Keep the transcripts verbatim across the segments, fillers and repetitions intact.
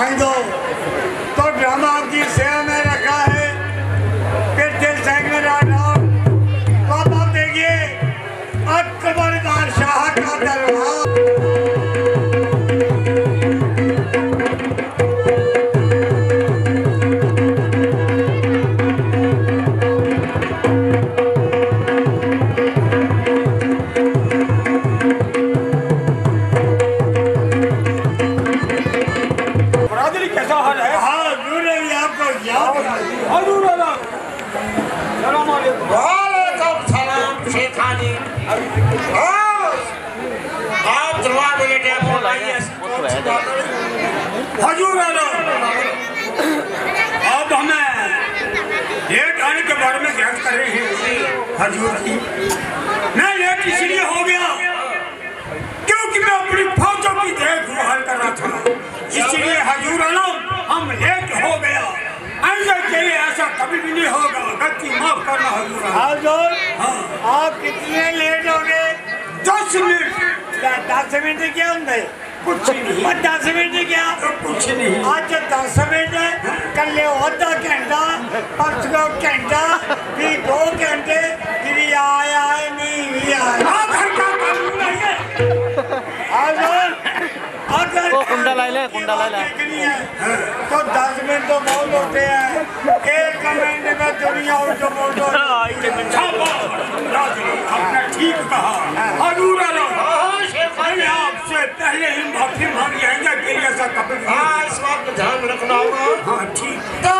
भाई दो तो ड्रामा आपकी सेवा में रखा है, फिर दिल सेंगे तो आप देखिए अकबर बादशाह का दरबार। हजूर अब हमें लेट आने के बारे में ज्ञात कर रहे हैं हजूर की। मैं लेट इसलिए हो गया क्योंकि मैं अपनी फौजों की देखभाल कर रहा था, इसलिए हजूर हम लेट हो गया। अंदर के लिए ऐसा कभी भी नहीं होगा, गलती माफ करना हजूर। हजूर हाँ। आप कितने लेट हो गए? दस मिनट क्या? दस मिनट क्या होंगे? कुछ नहीं। और दस मिनट क्या? कुछ नहीं। आज दस मिनट, कल अद्धा घंटा, परसों घंटा, फिर दो घंटे, फिर आए आए नहीं भी आए। अगर कुंडा ला ले, कुंडा ला ले तो दस मिनट तो बहुत होते हैं। एक मिनट में दुनिया और जो बोलो आपने ठीक कहा। पहले ही माफी मांग लेंगे कि ऐसा कभी हाँ इस बात का ध्यान रखना होगा। हाँ ठीक। तो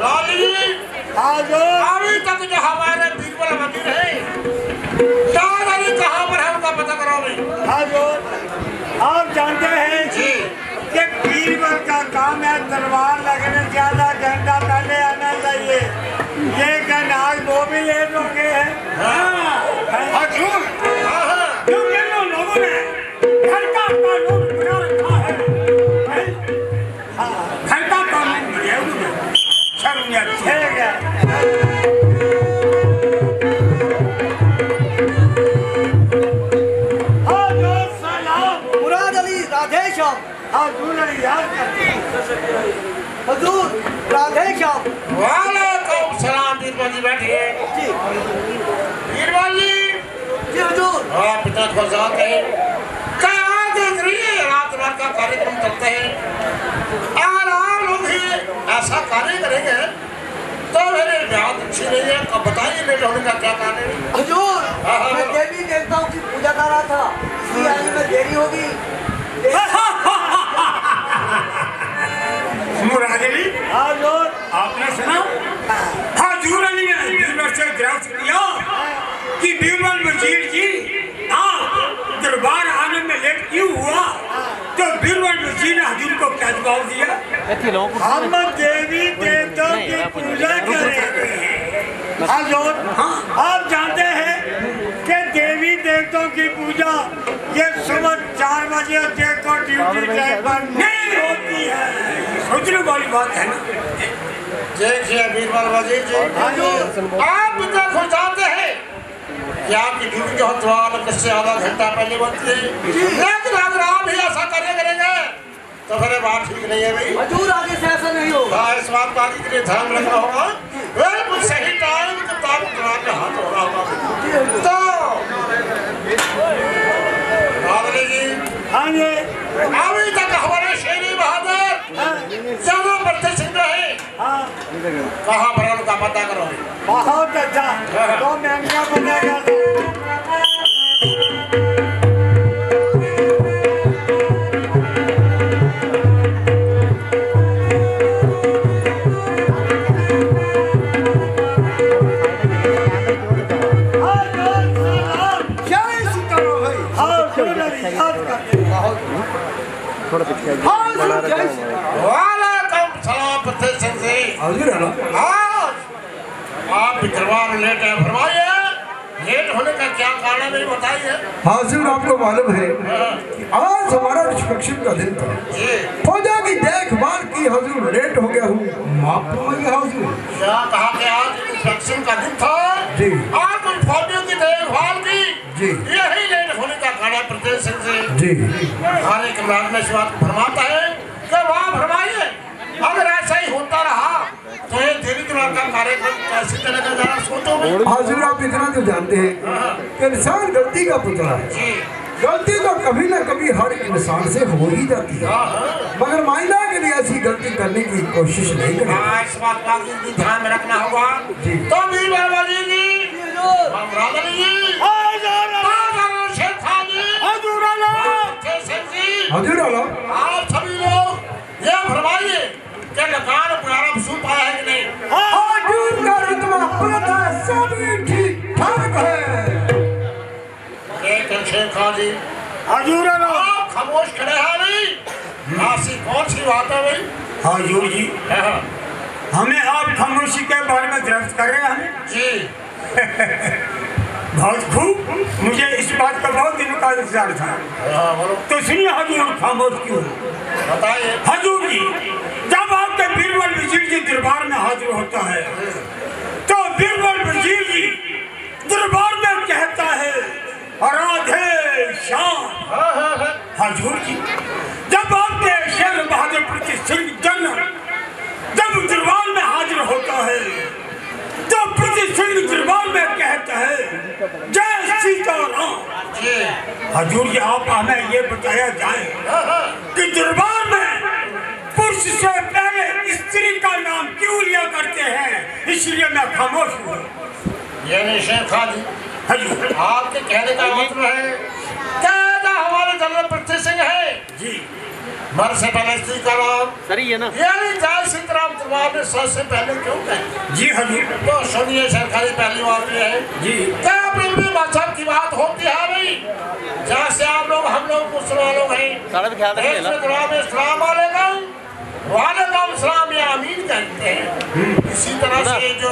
लाली आज अभी तक जो हमारे बीरबल मंदिर है ताराली कहाँ पर है उनका पता कराओगे। आज आप जानते हैं जी कि बीरबल का काम है तलवार लगने से आधा घंटा पहले आना चाहिए। ये आज वो भी लेट हो गए हैं। लोगों ने घर का कानून बना रखा है, घर का कानून है उन्हें शर्म या छेड़। हजूर याद करते हैं। हजूर राधे श्याम। वालेकुम सलाम। बीरबल जी बैठिए। बीरबल जी जी हजूर आप पिता को जानते हैं क्या? आज रात रात का कार्यक्रम करते हैं और आप लोग ही ऐसा कार्य करेंगे तो मेरे याद अच्छी नहीं है। अब बताइए लेट होने का क्या कारण है? हजूर मैं देवी देवताओं की पूजा कर रहा था, इसलिए आज में देरी होगी। मुरादली आपने सुना हजूर अली ने बीरबल से ग्रस्त किया कि बीरबल वजीर जी आप दरबार आने में लेट क्यों हुआ? तो बीरबल वजीर ने हजूर को क्या जवाब दिया? हम देवी देवताओं की पूजा कर रहे हैं हजूर। आप जानते हैं कि देवी देवताओं की पूजा ये सुबह चार बजे देख को ड्यूटी टाइम पर नहीं होती है। सोचने वाली बात है ना। देखिए बीरबल वजीर जी आप देखो चाहते हैं कि आपकी ड्यूटी जो है से आधा घंटा पहले बनती है, लेकिन अगर आप ही ऐसा करने करेंगे तो फिर बात ठीक नहीं है भाई। हजूर आगे से ऐसा नहीं होगा। इस बात का आगे के लिए ध्यान रखना होगा। बिल्कुल सही टाइम के मुताबिक आपका हाथ हो रहा होगा। तो बादरी जी हाँ जी अभी तक हमारे शेरी बहादुर ज्यादा बढ़ते सुन रहे हैं। कहाँ पर उनका पता करो। बहुत अच्छा तो महंगा बनेगा। थोड़ा पीछे बड़ा रखा है। वालेकुम सलाम पते सिंह जी। हजूर आना आप दरबार लेट है, फरमाइए लेट होने का क्या कारण है बताइए। हजूर आपको मालूम है आज हमारा रिस्पेक्शन का दिन था, फौजा की देखभाल की हजूर लेट हो गया हूँ माफ करिए हजूर। क्या कहा कि आज रिस्पेक्शन का दिन था जी, आज फौजियों की देखभाल की जी, यही लेट होने का कारण है। प्रदेश सिंह जी जी हमारे कमरान में इस बात फरमाता है जवाब हमारे। अगर ऐसा ही होता रहा तो ये दैनिक का कार्यक्रम कैसे चलेगा जरा सोचो। हाजिर आप इतना तो जानते हैं कि इंसान गलती का पुतला है, गलती तो कभी ना कभी हर इंसान से हो ही जाती है, मगर मायना के लिए ऐसी गलती करने की कोशिश नहीं करना। इस बात का ध्यान में रखना होगा। तो भी बाबा जी हजूर आला आप सभी लोग ये फरमाइए कि लकार प्यारा पशु पाया है कि नहीं। हजूर का रुतबा अपना सभी ठीक ठाक है। एक शेर खाली हजूर आला आप खामोश खड़े हैं भाई, ऐसी कौन सी बात है भाई। हजूर जी हमें आप खामोशी के बारे में गिरफ्त कर रहे हैं जी। बहुत खूब, मुझे इस बात का बहुत दिन का इंतजार था। तो सुनिए हजूर खामोश क्यों बताइए। हजूर जी जब आपके बीरबल वजीर जी दरबार में हाजिर होता है तो बीरबल वजीर जी दरबार में कहता है राधे श्याम। हजूर जी जब आपके शेर बहादुरपुर की सिंह जन जब दरबार में हाजिर होता है तो प्रति सिंह दरबार में कहता है जय सीताराम। हजूर जी आप हमें ये बताया जाए कि दरबार में पुरुष से पहले स्त्री का नाम क्यों लिया करते हैं, इसलिए मैं खामोश हूँ। यानी शेख खाली हजूर आपके कहने का मतलब है क्या हमारे जनरल प्रति सिंह है जी मर से पहले स्त्री का नाम सही है ना, यानी जय सीताराम दरबार में सबसे पहले क्यों कहें जी हजूर। तो सुनिए शेख खाली पहली बात यह है जी की बात होती है नहीं, जैसे आप लोग हम लोग मुसलमान लोग हैं कहते हैं, इसी तरह से जो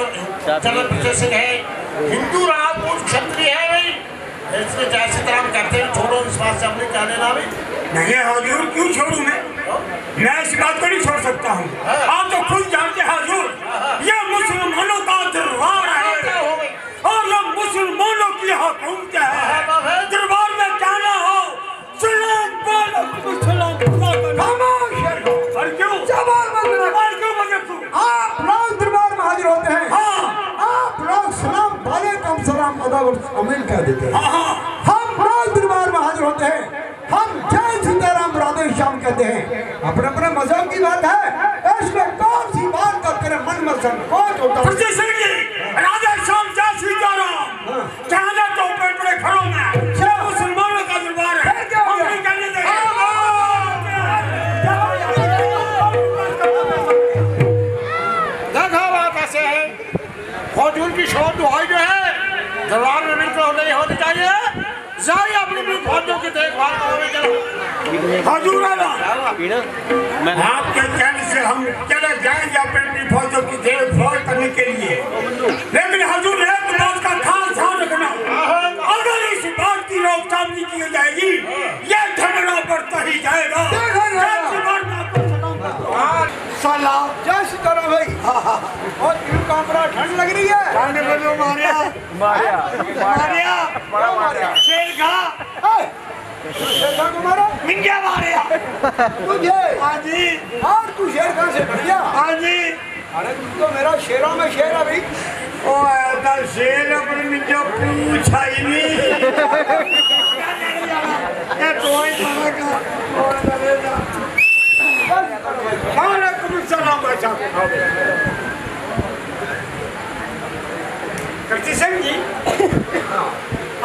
जनरल प्रति सिंह है हिंदू राजपूत क्षत्रिय है नहीं, इसमें जैसे तरह कहते हैं छोड़ो। इस बात से हमने क्या लेना भी नहीं हजूर, क्यों छोड़ू मैं मैं इस बात को नहीं छोड़ सकता हूँ। आप तो खुद जानते हैं हजूर ये मुसलमानों का दरबार है और ये मुसलमानों की हुकूमत है। दरबार में जाना हो सलाम बोलो सलाम बोलो और क्यों जवाब बंद और क्यों मजबूर आप लोग दरबार में हाजिर होते हैं। हाँ आप लोग सलाम वालेकुम सलाम अदा और अमीन कह देते हैं। हम लोग दरबार में हाजिर होते हैं, हम जय सीताराम राधे श्याम कहते हैं। अपने अपने मजहब की बात है, इसमें कौन सी बात का तेरे मन में संकोच होता है। राधे श्याम तो बड़े घरों में मुसलमानों का दरबार है, की शोर दुहाई जो है दरबार में बिल्कुल नहीं होनी चाहिए। जाइए अपनी फौजों की देखभाल करोगे आपके कहने से हम चले जाएंगे अपनी फौजों की देखभाल करने के लिए। लेकिन हजूर है किया जाएगी ये झगड़ा बढ़ता ही जाएगा। साला जय सीताराम भाई। और क्यों कामरा ठंड लग रही है खाने पर जो मारिया मारिया मारिया बड़ा मारिया शेर खा शेर खा को मारा मिंगिया मारिया तुझे। हाँ जी और तू शेर खा से बढ़िया। हाँ जी अरे तो मेरा शेरों में शेर है भाई। ओ ऐसा शेर अपने मिंजा पूछा ही नहीं ये तो ही मारा का और अरे ना खाने को चला बचा करती सिंह जी।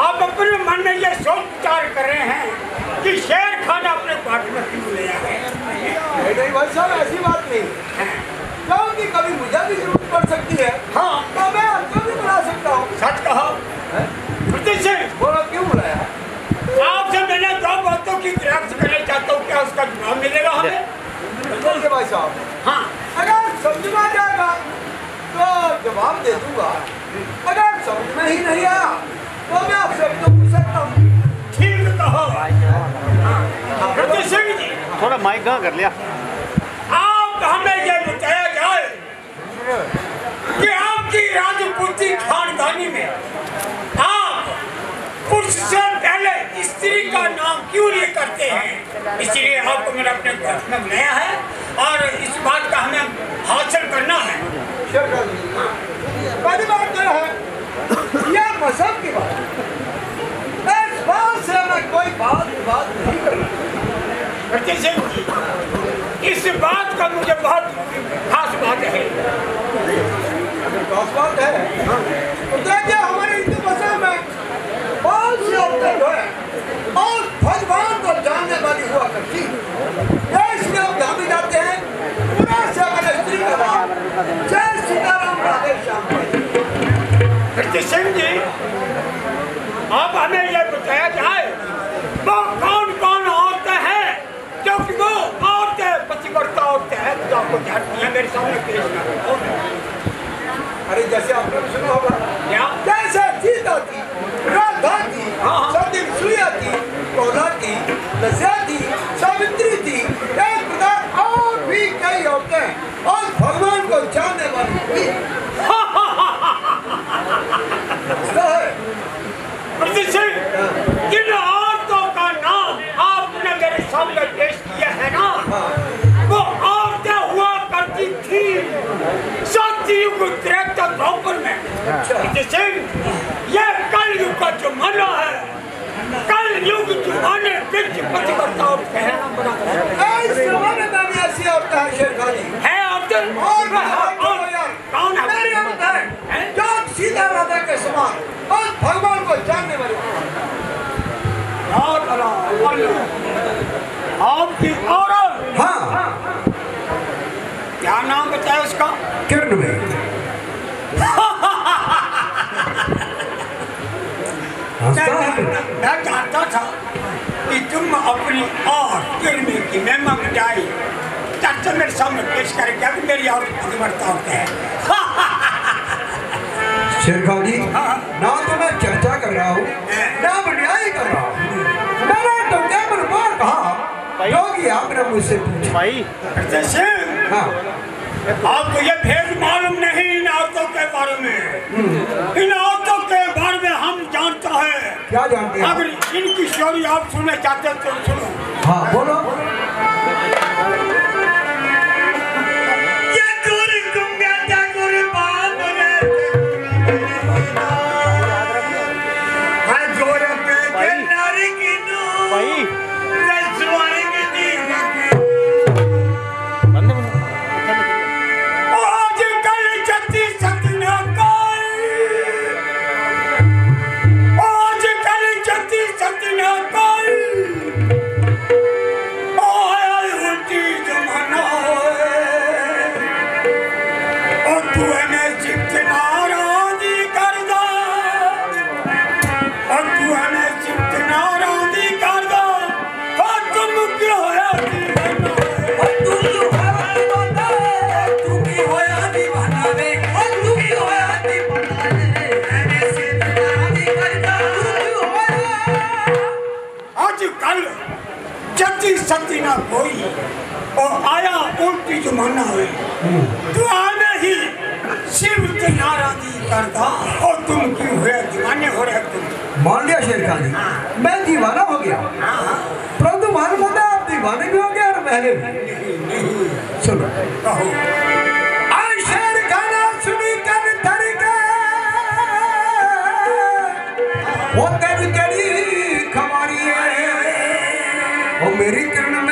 आप अपने मन में ये सोच विचार कर रहे हैं कि शेर खाना अपने पास में क्यों ले आए। नहीं भाई साहब ऐसी बात नहीं, कभी मुझे भी जरूरत पड़ सकती है। हाँ तो मैं आपको भी बुला सकता हूँ। सच कहा बोला क्यों बुलाया। आपसे मैंने दो बातों की गिरफ्त करना चाहता हूँ, क्या उसका जवाब मिलेगा हमें। बिल्कुल भाई साहब। हाँ अगर समझ में आ जाएगा तो जवाब दे दूंगा, अगर समझ में ही नहीं आया तो मैं आपसे पूछ सकता हूँ। ठीक कहो प्रति सिंह जी थोड़ा माइक कहाँ कर लिया। आप हमें ये बताया कि आपकी राजपूती खानदानी में आप पुरुष से पहले स्त्री का नाम क्यों लिए करते हैं, इसीलिए आपको मेरा अपने पक्ष में नया है और इस बात का हमें हासिल करना है। पहली बात क्या है, यह मजहब की बात है, इस बात से हमें कोई बात बात नहीं करनी। इस बात का मुझे बहुत खास बात है, खास बात है तो देखिए हमारे हिंदू मजहब में बहुत सी औरतें जो है और भगवान को जानने वाली हुआ करती है, इसलिए हम धामी जाते हैं पूरा से स्त्री का बाप। जय सीताराम, राधे श्याम। कृष्ण सिंह जी, आप हमें यह बताया जाए वो कौन कौन औरतें हैं, क्योंकि वो औरतें पतिवर्ता औरतें हैं जो आपको जानती है मेरे सामने पेश कर। अरे जैसे आपने सुना होगा क्या, जैसे सीता थी, राधा थी, सतीसूया थी, कौला थी, लज्जा थी, सावित्री थी, एक प्रकार और भी कई औरतें और भगवान को जानने वाली थी। जिन औरतों का नाम आपने मेरे सामने पेश किया है ना, वो औरतें हुआ करती थी द्रौपद में। जैसे ये कल युग का जमाना है, कल युग जमाने बीच पतिवर्ता औरतें हैं। ऐसे जमाने में ऐसी औरतें हैं शेरखानी है औरतें और कौन है मेरी औरतें हैं जो सीधा राधा के समान और भगवान को जानने वाली। और अल्लाह आपकी औरत, हाँ क्या नाम बताया उसका, किरण में। मैं जानता था कि तुम अपनी और किरमी की मेहमा मिटाई चाचा मेरे सामने पेश करके अभी मेरी और परिवर्तन होते हैं। शेरखानी, ना तो मैं चर्चा कर रहा हूँ ना मिटाई कर रहा हूँ, मैंने तो केवल बार कहा क्योंकि आपने मुझसे पूछा। भाई जैसे आपको ये भेद मालूम नहीं इन औरतों के बारे में, इन औरतों के बारे में हम जानते हैं। क्या जानते हैं? अगर इनकी स्टोरी आप सुनना चाहते तो सुनो। हाँ बोलो। ये गोरी गुंगा क्या गोरी बांध रहे हैं जोरे पे के नारी की नू भाई सती ना कोई और आया उल्टी जुमाना हुई तू आने ही शिव की नाराजी करता और तुम क्यों हुए दीवाने हो रहे तुम। मान लिया शेरखानी, मैं दीवाना हो गया, परंतु मालूम होता है आप दीवाने भी हो गए और महरे भी। सुनो कहो मेरी किरण